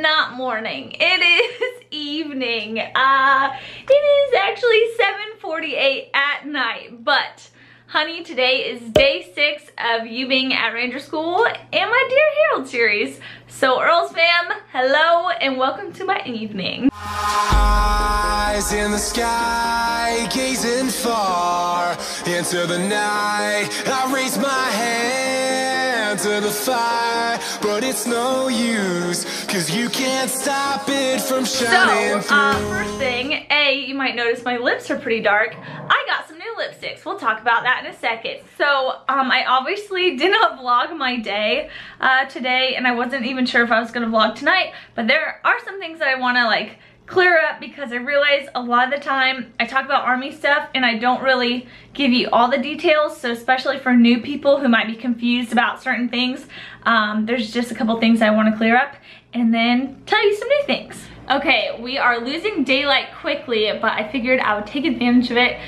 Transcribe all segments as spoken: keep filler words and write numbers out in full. not morning. It is evening. Uh, it is actually seven forty-eight at night, but honey, today is day six of you being at Ranger School and my Dear Harold series. So Earls fam, hello and welcome to my evening. Eyes in the sky, gazing far into the night. I raise my hand to the fire, but it's no use, cause you can't stop it from shining. So, uh, first thing, A, you might notice my lips are pretty dark. I got some new lipsticks. We'll talk about that in a second. So, um, I obviously did not vlog my day uh, today, and I wasn't even sure if I was gonna vlog tonight, but there are some things that I wanna like clear up because I realize a lot of the time I talk about army stuff and I don't really give you all the details, so especially for new people who might be confused about certain things, um, there's just a couple things I wanna clear up and then tell you some new things. Okay, we are losing daylight quickly, but I figured I would take advantage of it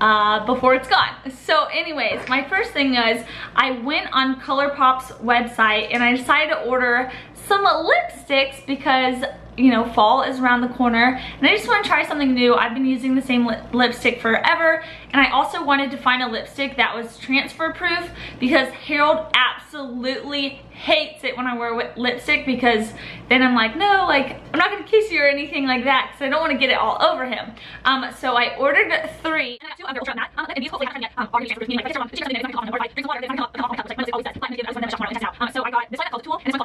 Uh, before it's gone. So anyways, my first thing is I went on ColourPop's website and I decided to order some lipsticks because, you know, fall is around the corner and I just want to try something new. I've been using the same lip lipstick forever, and I also wanted to find a lipstick that was transfer proof because Harold absolutely hates it when I wear lipstick because then I'm like, no, like I'm not gonna kiss you or anything like that because I don't want to get it all over him. Um, so I ordered three. So I got this one called Tool, and this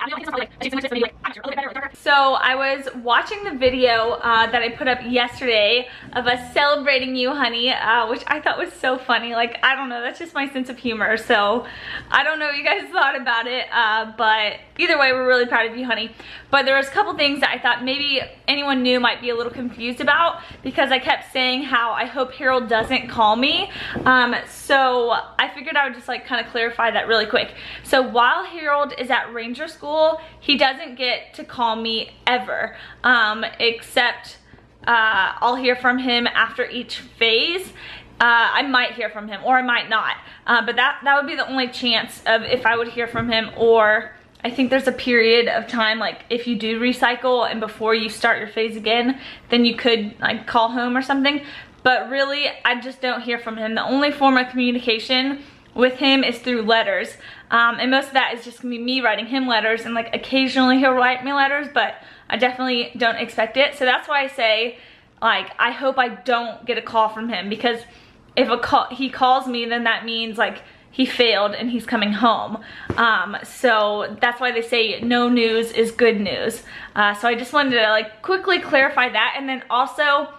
one called, so I was watching the video uh, that I put up yesterday of us celebrating you, honey, uh, which I thought was so funny. Like, I don't know, that's just my sense of humor. So I don't know what you guys thought about it. Uh, But either way, we're really proud of you, honey. But there was a couple things that I thought maybe anyone new might be a little confused about because I kept saying how I hope Harold doesn't call me. Um, so I figured I would just like kind of clarify that really quick. So while Harold is at Ranger School, he doesn't get to call me ever, um, except uh, I'll hear from him after each phase. Uh, I might hear from him or I might not, uh, but that, that would be the only chance of if I would hear from him, or I think there's a period of time like if you do recycle and before you start your phase again, then you could like call home or something, but really I just don't hear from him. The only form of communication with him is through letters, um, and most of that is just gonna be me writing him letters, and like occasionally he'll write me letters, but I definitely don't expect it. So that's why I say like I hope I don't get a call from him, because if a call, he calls me, then that means like he failed and he's coming home. Um, so that's why they say no news is good news. Uh, so I just wanted to like quickly clarify that. And then also,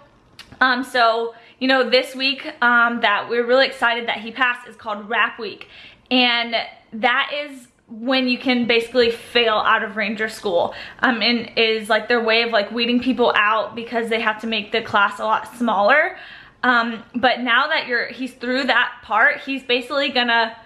um, so, you know, this week um, that we're really excited that he passed is called Rap Week. And that is when you can basically fail out of Ranger School, um, and is like their way of like weeding people out because they have to make the class a lot smaller. Um, but now that you're, he's through that part, he's basically gonna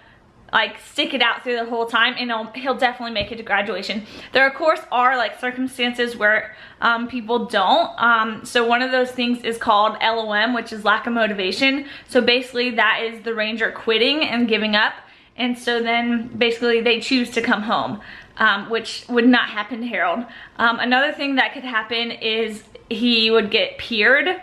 like stick it out through the whole time, and he'll, he'll definitely make it to graduation. There of course are like circumstances where um, people don't. Um, so one of those things is called L O M, which is lack of motivation. So basically that is the Ranger quitting and giving up. And so then basically they choose to come home, um, which would not happen to Harold. Um, another thing that could happen is he would get peered.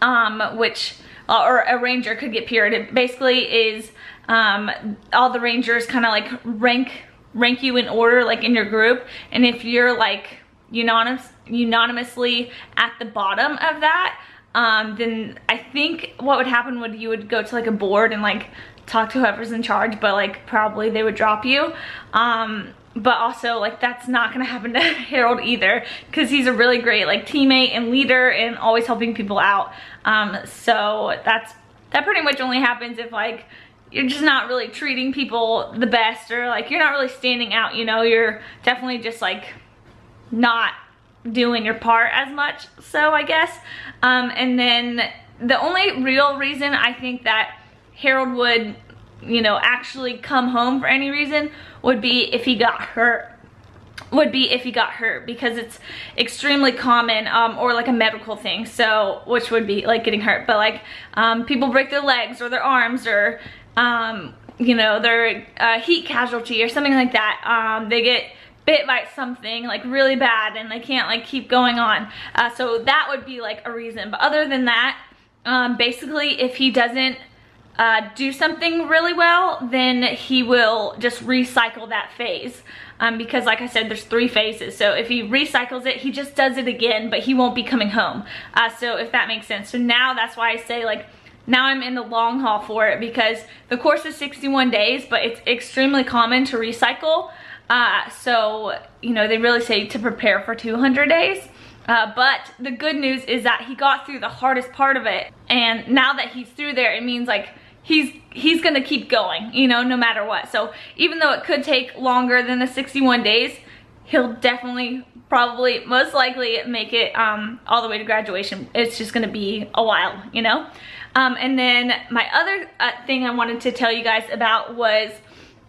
Um, which, uh, or a ranger could get peered. It basically is, um, all the rangers kind of like rank, rank you in order, like in your group. And if you're like unanimous, unanimously at the bottom of that, um, then I think what would happen would you would go to like a board and like talk to whoever's in charge, but like probably they would drop you. Um, but also like that's not gonna happen to Harold either because he's a really great like teammate and leader and always helping people out. Um, so that's that pretty much only happens if like you're just not really treating people the best, or like you're not really standing out, you know, you're definitely just like not doing your part as much, so I guess. Um, and then the only real reason I think that Harold would, you know, actually come home for any reason would be if he got hurt, would be if he got hurt because it's extremely common, um, or like a medical thing, so which would be like getting hurt, but like um, people break their legs or their arms, or um, you know, their uh, heat casualty or something like that, um, they get bit by something like really bad and they can't like keep going on. Uh, so that would be like a reason. But other than that, um, basically if he doesn't uh, do something really well, then he will just recycle that phase. Um, because like I said, there's three phases. So if he recycles it, he just does it again, but he won't be coming home. Uh, so if that makes sense. So now that's why I say like, now I'm in the long haul for it, because the course is sixty-one days, but it's extremely common to recycle. Uh, so, you know, they really say to prepare for two hundred days. Uh, but the good news is that he got through the hardest part of it. And now that he's through there, it means like he's he's gonna keep going, you know, no matter what. So even though it could take longer than the sixty-one days, he'll definitely probably most likely make it um, all the way to graduation. It's just gonna be a while, you know? Um, and then my other uh, thing I wanted to tell you guys about was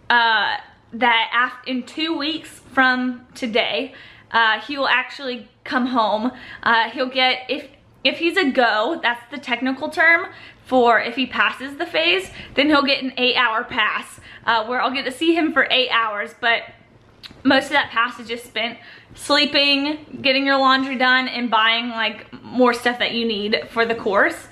uh, that after, in two weeks from today, uh, he will actually come home. Uh, he'll get, if, if he's a go, that's the technical term for if he passes the phase, then he'll get an eight hour pass uh, where I'll get to see him for eight hours. But most of that pass is just spent sleeping, getting your laundry done, and buying like more stuff that you need for the course.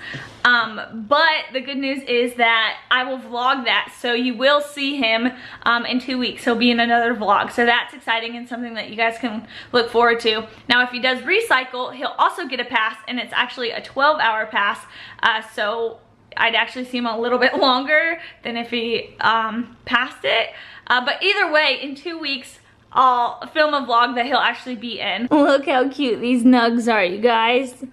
Um, but the good news is that I will vlog that, so you will see him um, in two weeks. He'll be in another vlog, so that's exciting and something that you guys can look forward to. Now, if he does recycle, he'll also get a pass, and it's actually a twelve hour pass, uh, so I'd actually see him a little bit longer than if he um, passed it. Uh, but either way, in two weeks, I'll film a vlog that he'll actually be in. Look how cute these nugs are, you guys.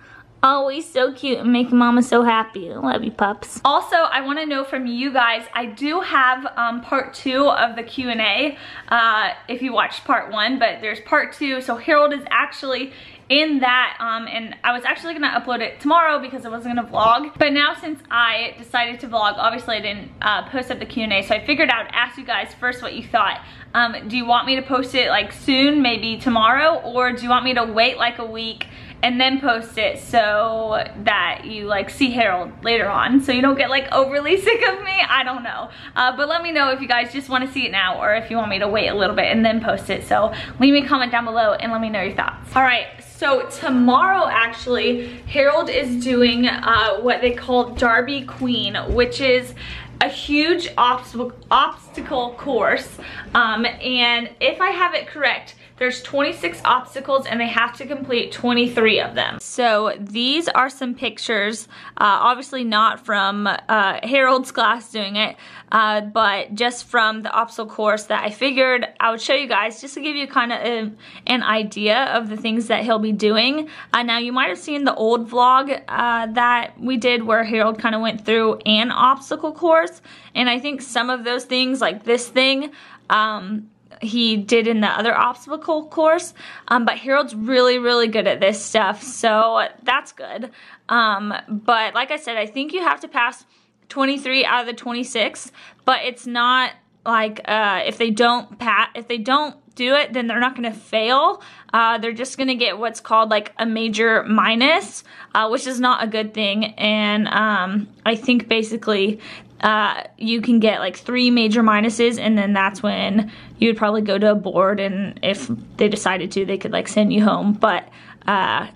Always so cute and make mama so happy. Love you, pups. Also, I want to know from you guys, I do have um, part two of the Q and A, uh, if you watched part one, but there's part two. So Harold is actually in that, um, and I was actually going to upload it tomorrow because I wasn't going to vlog. But now since I decided to vlog, obviously I didn't uh, post up the Q and A, so I figured I would ask you guys first what you thought. Um, do you want me to post it like soon, maybe tomorrow, or do you want me to wait like a week and then post it so that you like see Harold later on so you don't get like overly sick of me? I don't know. Uh, but let me know if you guys just want to see it now or if you want me to wait a little bit and then post it. So leave me a comment down below and let me know your thoughts. All right, so tomorrow actually, Harold is doing uh, what they call Darby Queen, which is a huge obstacle obstacle course. Um, and if I have it correct, there's twenty-six obstacles and they have to complete twenty-three of them. So these are some pictures, uh, obviously not from uh, Harold's class doing it, uh, but just from the obstacle course that I figured I would show you guys just to give you kind of a, an idea of the things that he'll be doing. Uh, now you might have seen the old vlog uh, that we did where Harold kind of went through an obstacle course, and I think some of those things like this thing, um, he did in the other obstacle course, um, but Harold's really, really good at this stuff, so that's good. Um, but like I said, I think you have to pass twenty-three out of the twenty-six, but it's not like uh, if they don't pat, if they don't do it, then they're not going to fail. Uh, they're just going to get what's called like a major minus, uh, which is not a good thing. And um, I think basically Uh, you can get like three major minuses, and then that's when you would probably go to a board, and if they decided to, they could like send you home. But uh,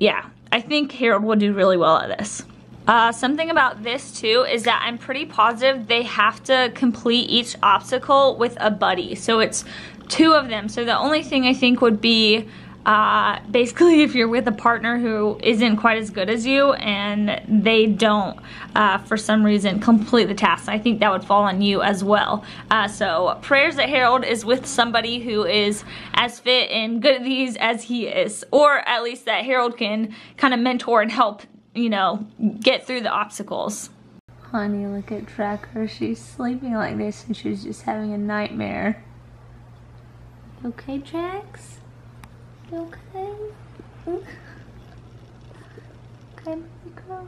yeah, I think Harold will do really well at this. Uh, something about this too is that I'm pretty positive they have to complete each obstacle with a buddy. So it's two of them. So the only thing I think would be Uh, basically if you're with a partner who isn't quite as good as you and they don't, uh, for some reason, complete the task. I think that would fall on you as well. Uh, so prayers that Harold is with somebody who is as fit and good at these as he is, or at least that Harold can kind of mentor and help, you know, get through the obstacles. Honey, look at Tracker. She's sleeping like this and she's just having a nightmare. Okay, Trax? Okay. Okay, baby girl.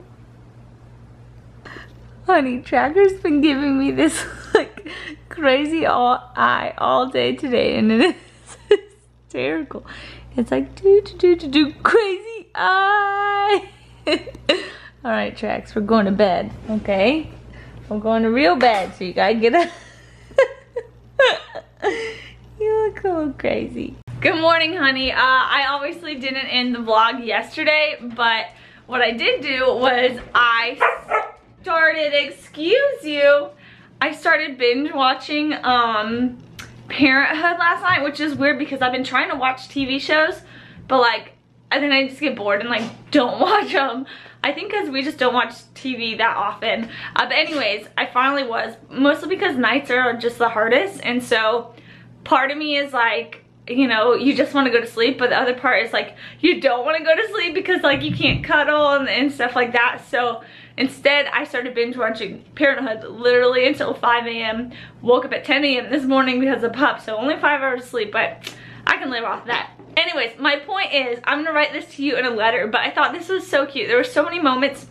Honey, Tracker's been giving me this like crazy all eye all day today, and it is hysterical. It's like do do do do do crazy eye. All right, Trax, we're going to bed. Okay, we're going to real bed, so you gotta get up. You look all crazy. Good morning, honey. Uh, I obviously didn't end the vlog yesterday, but what I did do was I started, excuse you, I started binge watching um, Parenthood last night, which is weird because I've been trying to watch T V shows, but like, and then I just get bored and like don't watch them. I think because we just don't watch T V that often. Uh, but anyways, I finally was, mostly because nights are just the hardest, and so part of me is like, you know, you just want to go to sleep, but the other part is like, you don't want to go to sleep because like you can't cuddle and, and stuff like that. So instead, I started binge watching Parenthood literally until five A M Woke up at ten A M this morning because of pup, so only five hours of sleep, but I can live off that. Anyways, my point is, I'm gonna write this to you in a letter, but I thought this was so cute. There were so many moments,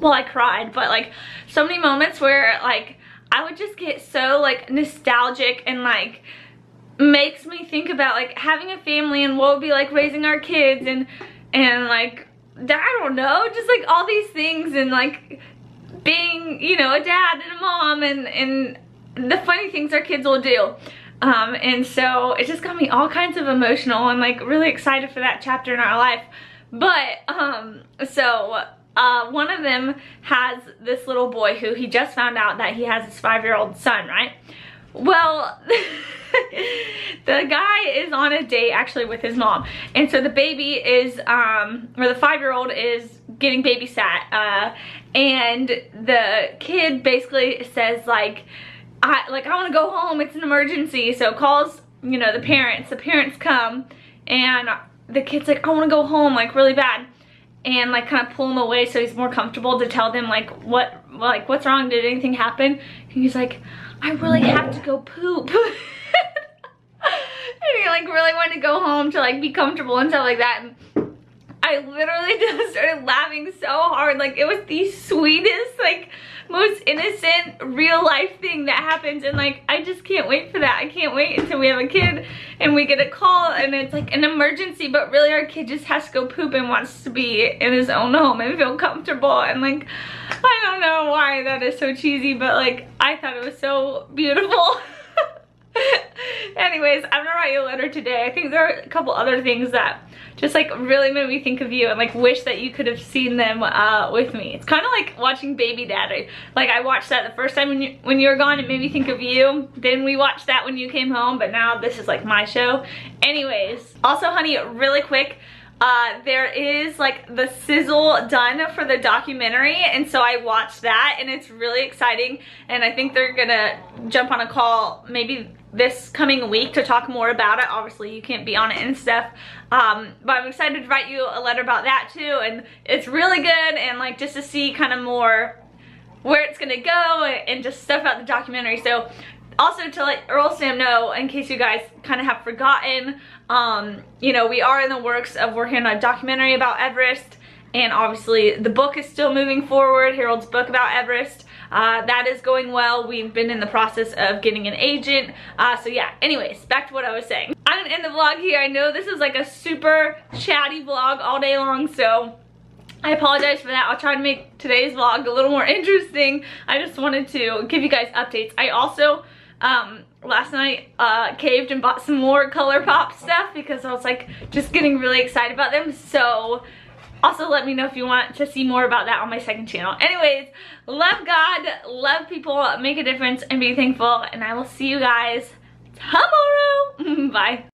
well, I cried, but like so many moments where like I would just get so like nostalgic and like makes me think about like having a family and what it would be like raising our kids and and like I don't know, just like all these things and like being, you know, a dad and a mom and and the funny things our kids will do. Um, and so it just got me all kinds of emotional and like really excited for that chapter in our life. But, um, so, uh, one of them has this little boy who he just found out that he has his five-year-old son, right? Well, the guy is on a date actually with his mom. And so the baby is, um, or the five-year-old is getting babysat. Uh, and the kid basically says like, I, like, I want to go home, it's an emergency, so calls, you know, the parents, the parents come, and the kid's like, I want to go home, like, really bad, and, like, kind of pull him away so he's more comfortable to tell them, like, what, like, what's wrong, did anything happen, and he's like, I really have to go poop, and he, like, really wanted to go home to, like, be comfortable and stuff like that, and I literally just started laughing so hard, like, it was the sweetest, like, most innocent real life thing that happens, and like I just can't wait for that. I can't wait until we have a kid and we get a call and it's like an emergency, but really our kid just has to go poop and wants to be in his own home and feel comfortable, and like I don't know why that is so cheesy, but like I thought it was so beautiful. Anyways, I'm gonna write you a letter today. I think there are a couple other things that just like really made me think of you and like wish that you could have seen them uh, with me. It's kind of like watching Baby Daddy. Like I watched that the first time when you, when you were gone, it made me think of you. Then we watched that when you came home, but now this is like my show. Anyways, also honey, really quick, uh, there is like the sizzle done for the documentary, and so I watched that and it's really exciting, and I think they're gonna jump on a call maybe this coming week to talk more about it. Obviously you can't be on it and stuff, um, but I'm excited to write you a letter about that too, and it's really good, and like just to see kind of more where it's gonna go and just stuff about the documentary. So also to let Earl Sam know, in case you guys kind of have forgotten, um, you know, we are in the works of working on a documentary about Everest, and obviously the book is still moving forward, Harold's book about Everest. Uh, that is going well. We've been in the process of getting an agent. Uh, so yeah, anyways, back to what I was saying. I'm gonna end the vlog here. I know this is like a super chatty vlog all day long, so I apologize for that. I'll try to make today's vlog a little more interesting. I just wanted to give you guys updates. I also, um, last night, uh, caved and bought some more ColourPop stuff because I was like just getting really excited about them, so also let me know if you want to see more about that on my second channel. Anyways, love God, love people, make a difference, and be thankful, and I will see you guys tomorrow. Bye.